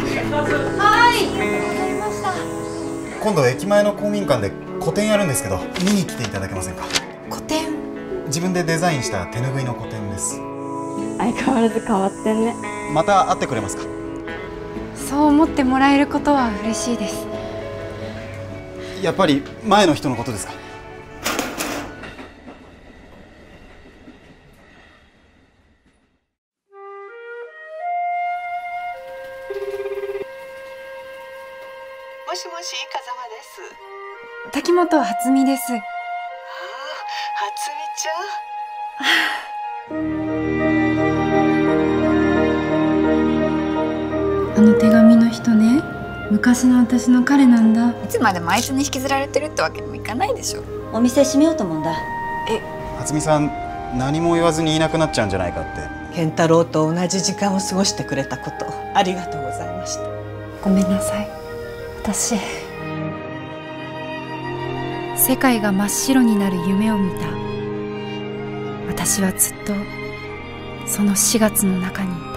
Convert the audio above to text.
はい、今度駅前の公民館で個展やるんですけど、見に来ていただけませんか？個展？自分でデザインした手ぬぐいの個展です。相変わらず変わってんね。また会ってくれますか？そう思ってもらえることは嬉しいです。やっぱり前の人のことですか？もしもし、風間です。滝本初美です。ああ、初美ちゃん。あの手紙の人ね、昔の私の彼なんだ。いつまでもあいつに引きずられてるってわけにもいかないでしょ。お店閉めようと思うんだ。え、初美さん何も言わずにいなくなっちゃうんじゃないかって。健太郎と同じ時間を過ごしてくれたこと、ありがとうございました。ごめんなさい。私、世界が真っ白になる夢を見た。私はずっとその4月の中に